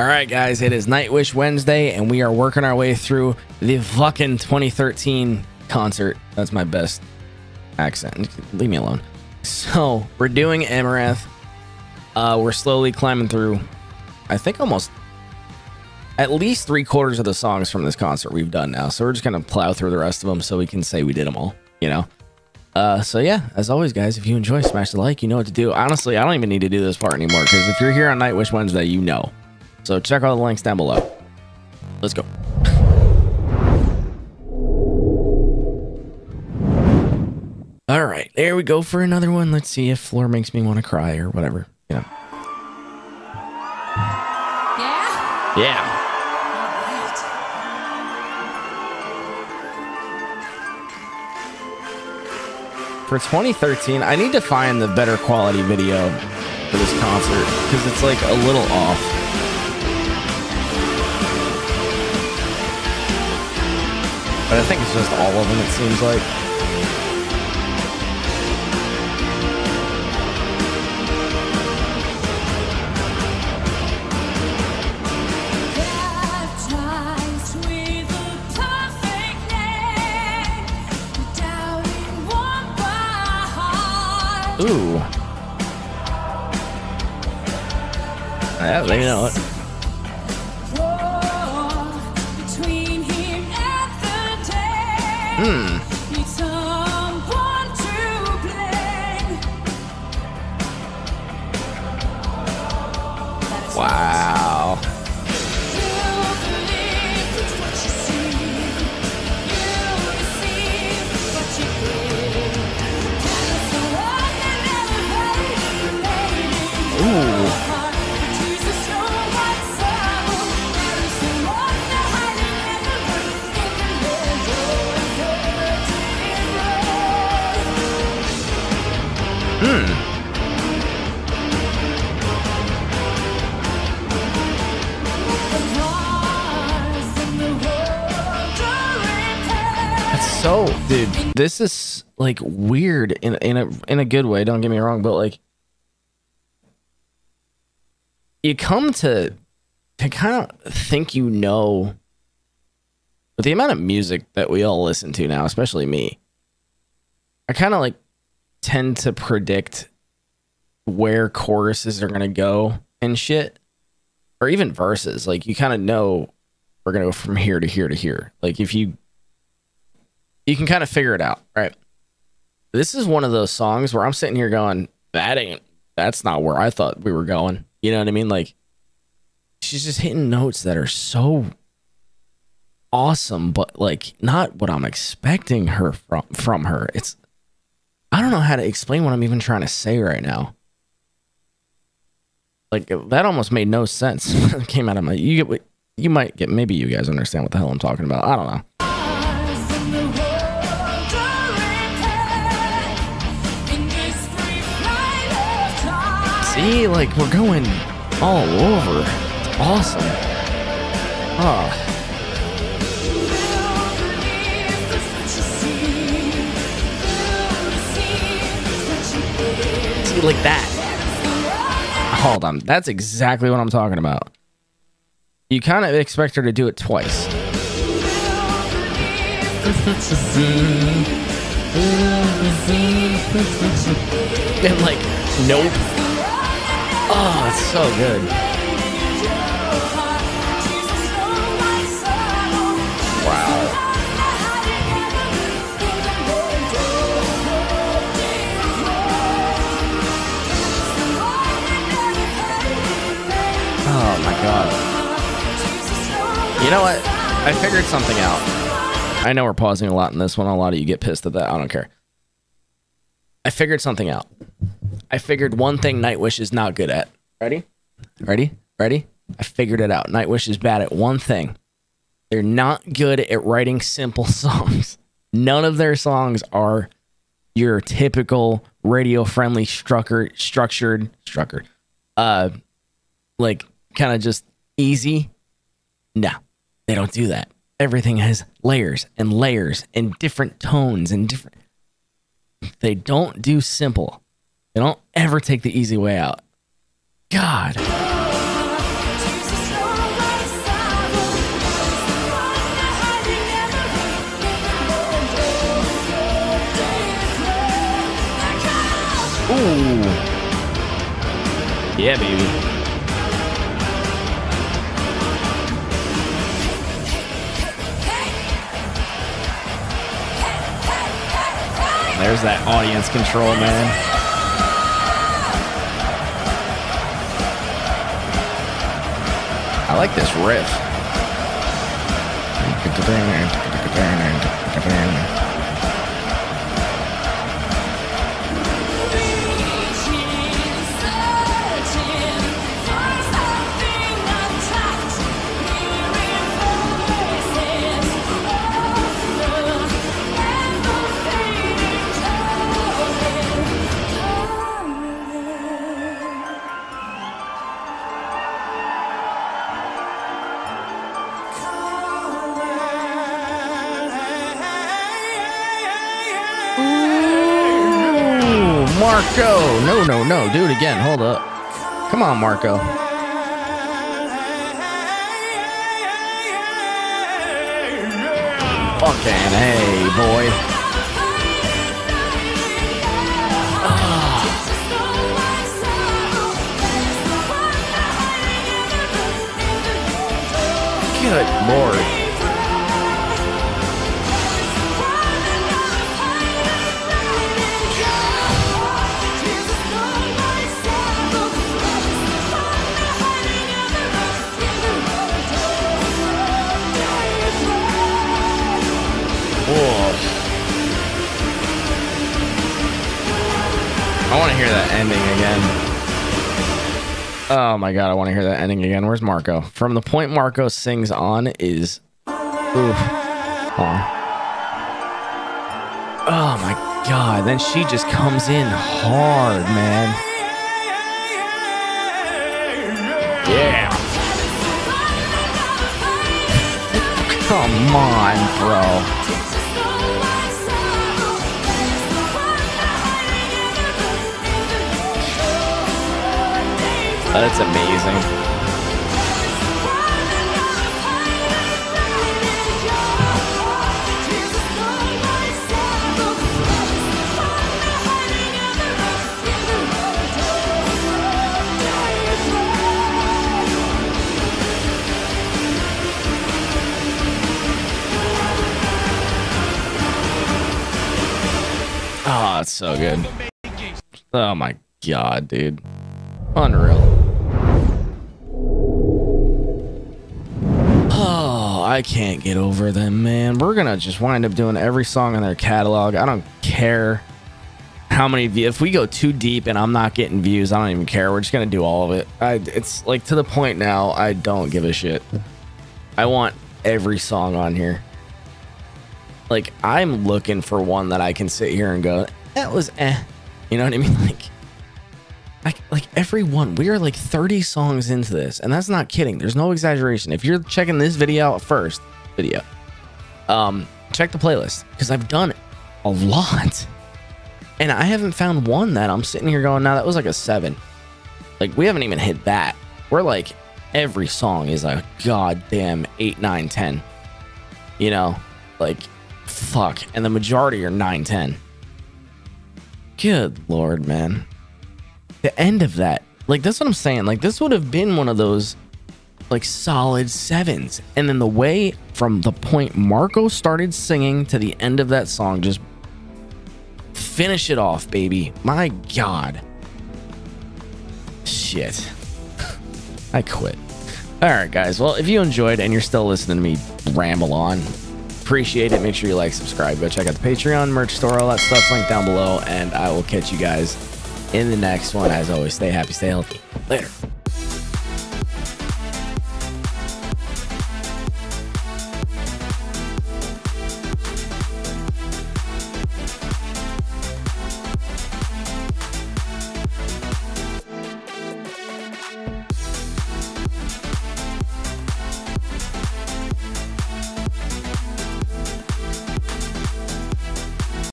All right, guys, it is Nightwish Wednesday, and we are working our way through the fucking 2013 concert. That's my best accent. Leave me alone. So we're doing Amaranth. We're slowly climbing through, I think, almost at least 3/4 of the songs from this concert we've done now. So we're just going to plow through the rest of them so we can say we did them all, you know? So yeah, as always, guys, if you enjoy, smash the like. You know what to do. Honestly, I don't even need to do this part anymore, because if you're here on Nightwish Wednesday, you know. So check all the links down below. Let's go. All right, there we go for another one. Let's see if Floor makes me want to cry or whatever, you know. Yeah? Yeah. For 2013, I need to find the better quality video for this concert, because it's like a little off. But I think it's just all of them, it seems like. Ooh. Yeah, they know it. Wow. So, dude, this is like weird in a good way. Don't get me wrong, but like, you come to kind of think, you know, with the amount of music that we all listen to now, especially me, I kind of like tend to predict where choruses are gonna go and shit, or even verses. Like, you kind of know we're gonna go from here to here to here. Like, if you can kind of figure it out, right? This is one of those songs where I'm sitting here going, that's not where I thought we were going. You know what I mean? Like, she's just hitting notes that are so awesome, but like not what I'm expecting her from her. It's, I don't know how to explain what I'm even trying to say right now. Like, that almost made no sense. It came out of my, you might get, maybe you guys understand what the hell I'm talking about. I don't know. See, like, we're going all over. It's awesome. Oh. See, like that. Hold on. That's exactly what I'm talking about. You kind of expect her to do it twice. And, like, nope. Oh, it's so good. Wow. Oh, my God. You know what? I figured something out. I know we're pausing a lot in this one. A lot of you get pissed at that. I don't care. I figured something out. I figured one thing Nightwish is not good at. Ready? Ready? Ready? I figured it out. Nightwish is bad at one thing. They're not good at writing simple songs. None of their songs are your typical radio-friendly structured, like, kind of just easy. No, they don't do that. Everything has layers and layers and different tones and different. They don't do simple. They don't ever take the easy way out. God. Ooh. Yeah, baby. There's that audience control, man. I like this riff. Marco! No, no, no. Do it again. Hold up. Come on, Marco. Fucking hey, boy. Oh. Good lord. I want to hear that ending again. Oh my god, I want to hear that ending again. Where's Marco? From the point Marco sings on is... Oof. Oh my god, then she just comes in hard, man. Yeah. Come on, bro. Oh, that's amazing. Oh, it's so good. Oh my god, dude. Unreal. I can't get over them, man. We're gonna just wind up doing every song in their catalog. I don't care how many views. If we go too deep and I'm not getting views, I don't even care. We're just gonna do all of it. It's like to the point now, I don't give a shit. I want every song on here. Like, I'm looking for one that I can sit here and go, that was eh. You know what I mean? Like every one. We are like 30 songs into this, and that's not kidding. There's no exaggeration. If you're checking this video out first, check the playlist, because I've done a lot, and I haven't found one that I'm sitting here going, now that was like a 7. Like, we haven't even hit that. We're like, every song is a goddamn 8, 9, 10. You know, like, fuck. And the majority are 9, 10. Good lord, man. The end of that, like, that's what I'm saying. Like, this would have been one of those, like, solid 7s. And then the way from the point Marco started singing to the end of that song, just finish it off, baby. My god. Shit. I quit. All right, guys. Well, if you enjoyed and you're still listening to me ramble on, appreciate it. Make sure you like, subscribe, go check out the Patreon, merch store, all that stuff's linked down below. And I will catch you guys in the next one. As always, stay happy, stay healthy. Later.